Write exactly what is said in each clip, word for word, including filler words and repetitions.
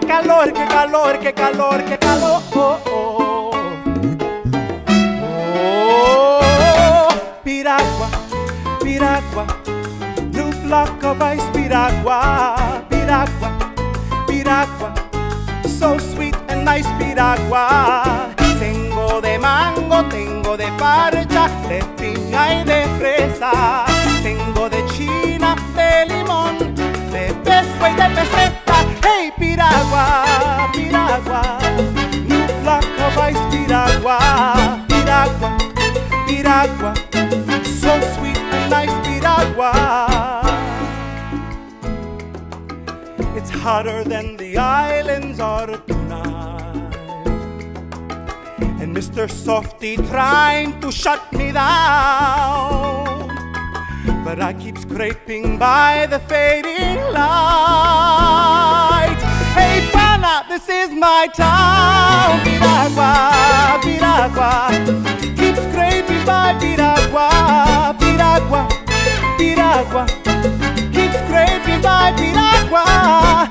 qué calor, qué calor, qué calor, qué calor. Oh, oh, oh, oh. Piragua, Piragua, new block of ice, Piragua, Piragua, Piragua, so sweet and nice, Piragua. Tengo de mango, tengo de parcha, de piña y de fresa, tengo de china, de limón, de pesco y de peseta. Hey, Piragua, Piragua, new block of ice, Piragua, Piragua, Piragua, so sweet and nice, Piragua. It's hotter than the islands are tonight, and Mister Softy trying to shut me down, but I keep scraping by the fading light. Hey pana, this is my town. Piragua, Piragua, keep scraping by Piragua, Piragua, Piragua, keep scraping by Piragua.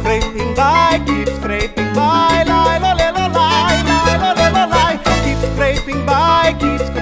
Scraping by, keep scraping by, lie, lie, lie, lie, lie, lie, lie, lie, keep scraping by, keep scraping by.